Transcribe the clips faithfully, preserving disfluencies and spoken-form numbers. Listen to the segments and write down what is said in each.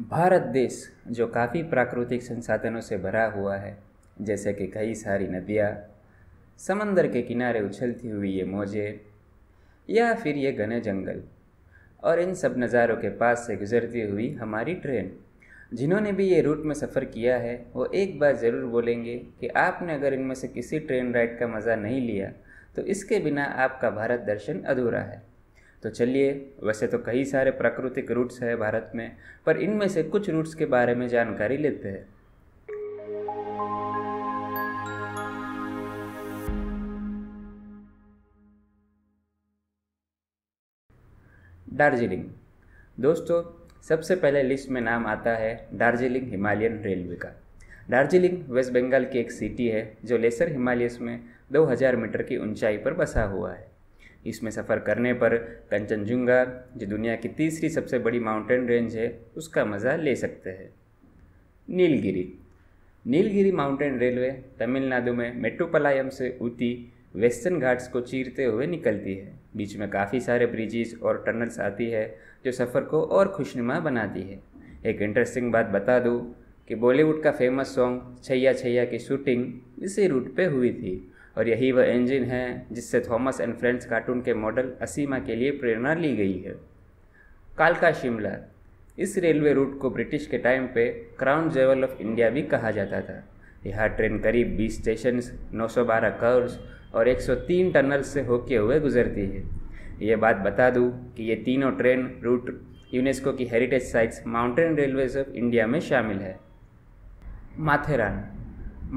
भारत देश जो काफ़ी प्राकृतिक संसाधनों से भरा हुआ है, जैसे कि कई सारी नदियाँ, समंदर के किनारे उछलती हुई ये मौजें या फिर ये घने जंगल, और इन सब नज़ारों के पास से गुजरती हुई हमारी ट्रेन। जिन्होंने भी ये रूट में सफ़र किया है वो एक बार ज़रूर बोलेंगे कि आपने अगर इनमें से किसी ट्रेन राइड का मज़ा नहीं लिया तो इसके बिना आपका भारत दर्शन अधूरा है। तो चलिए, वैसे तो कई सारे प्राकृतिक रूट्स हैं भारत में, पर इनमें से कुछ रूट्स के बारे में जानकारी लेते हैं। दार्जिलिंग। दोस्तों, सबसे पहले लिस्ट में नाम आता है दार्जिलिंग हिमालयन रेलवे का। दार्जिलिंग वेस्ट बंगाल की एक सिटी है जो लेसर हिमालयस में दो हज़ार मीटर की ऊंचाई पर बसा हुआ है। इसमें सफ़र करने पर कंचनजुंगा, जो दुनिया की तीसरी सबसे बड़ी माउंटेन रेंज है, उसका मज़ा ले सकते हैं। नीलगिरी। नीलगिरी माउंटेन रेलवे तमिलनाडु में मेट्टूपलाईम से ऊटी वेस्टर्न घाट्स को चीरते हुए निकलती है। बीच में काफ़ी सारे ब्रिजेस और टनल्स आती है जो सफ़र को और खुशनुमा बनाती है। एक इंटरेस्टिंग बात बता दूँ कि बॉलीवुड का फेमस सॉन्ग छैया छैया की शूटिंग इसी रूट पे हुई थी, और यही वह इंजन है जिससे थॉमस एंड फ्रेंड्स कार्टून के मॉडल असीमा के लिए प्रेरणा ली गई है। कालका शिमला। इस रेलवे रूट को ब्रिटिश के टाइम पे क्राउन जेवल ऑफ इंडिया भी कहा जाता था। यह ट्रेन करीब बीस स्टेशन, नौ सौ बारह कर्व्स और एक सौ तीन टनल से होके हुए गुजरती है। ये बात बता दूं कि ये तीनों ट्रेन रूट यूनेस्को की heritage sites mountain railways of India में शामिल है। माथेरान।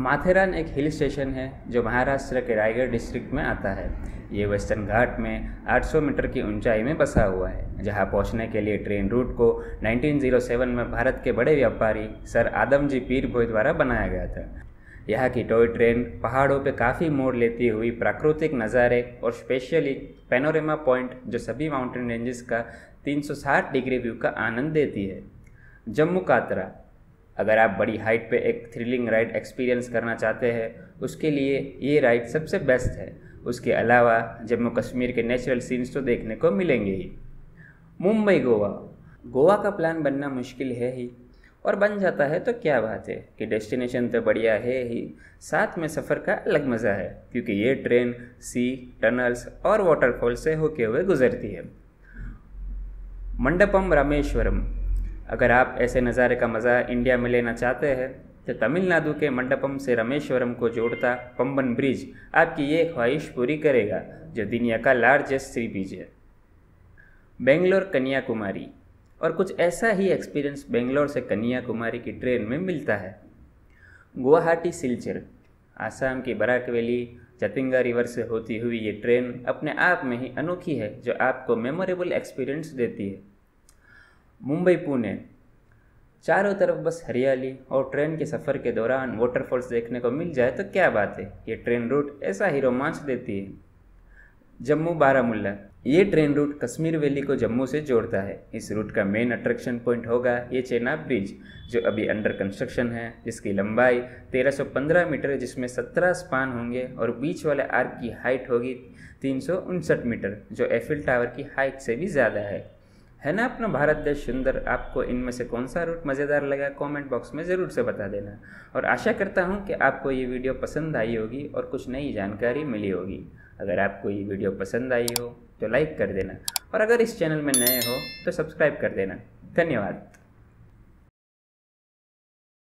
माथेरान एक हिल स्टेशन है जो महाराष्ट्र के रायगढ़ डिस्ट्रिक्ट में आता है। ये वेस्टर्न घाट में आठ सौ मीटर की ऊंचाई में बसा हुआ है, जहां पहुंचने के लिए ट्रेन रूट को उन्नीस सौ सात में भारत के बड़े व्यापारी सर आदमजी पीरभोई द्वारा बनाया गया था। यहाँ की टॉय ट्रेन पहाड़ों पे काफ़ी मोड़ लेती हुई प्राकृतिक नज़ारे और स्पेशली पैनोरेमा पॉइंट, जो सभी माउंटेन रेंजेस का तीन सौ साठ डिग्री व्यू का आनंद देती है। जम्मू कात्रा। अगर आप बड़ी हाइट पे एक थ्रिलिंग राइड एक्सपीरियंस करना चाहते हैं, उसके लिए ये राइड सबसे बेस्ट है। उसके अलावा जम्मू कश्मीर के नेचुरल सीन्स तो देखने को मिलेंगे ही। मुंबई गोवा। गोवा का प्लान बनना मुश्किल है ही, और बन जाता है तो क्या बात है कि डेस्टिनेशन तो बढ़िया है ही, साथ में सफ़र का अलग मज़ा है, क्योंकि ये ट्रेन सी, टनल्स और वाटरफॉल से होके हुए गुजरती है। मंडपम रामेश्वरम। अगर आप ऐसे नज़ारे का मज़ा इंडिया में लेना चाहते हैं तो तमिलनाडु के मंडपम से रामेश्वरम को जोड़ता पंबन ब्रिज आपकी ये ख्वाहिश पूरी करेगा, जो दुनिया का लार्जेस्ट सी बीच है। बेंगलोर कन्याकुमारी। और कुछ ऐसा ही एक्सपीरियंस बेंगलोर से कन्याकुमारी की ट्रेन में मिलता है। गुवाहाटी सिलचर। आसाम की बराक वैली, जतिंगा रिवर से होती हुई ये ट्रेन अपने आप में ही अनोखी है, जो आपको मेमोरेबल एक्सपीरियंस देती है। मुंबई पुणे। चारों तरफ बस हरियाली, और ट्रेन के सफ़र के दौरान वाटरफॉल्स देखने को मिल जाए तो क्या बात है। ये ट्रेन रूट ऐसा ही रोमांच देती है। जम्मू बारामुल्ला। ये ट्रेन रूट कश्मीर वैली को जम्मू से जोड़ता है। इस रूट का मेन अट्रैक्शन पॉइंट होगा ये चेनाब ब्रिज, जो अभी अंडर कंस्ट्रक्शन है, जिसकी लंबाई तेरह सौ पंद्रह मीटर है, जिसमें सत्रह स्पान होंगे और बीच वाले आर्क की हाइट होगी तीन सौ उनसठ मीटर, जो एफिल टावर की हाइट से भी ज़्यादा है। है ना अपना भारत देश सुंदर। आपको इनमें से कौन सा रूट मज़ेदार लगा कमेंट बॉक्स में ज़रूर से बता देना, और आशा करता हूँ कि आपको ये वीडियो पसंद आई होगी और कुछ नई जानकारी मिली होगी। अगर आपको ये वीडियो पसंद आई हो तो लाइक कर देना, और अगर इस चैनल में नए हो तो सब्सक्राइब कर देना। धन्यवाद।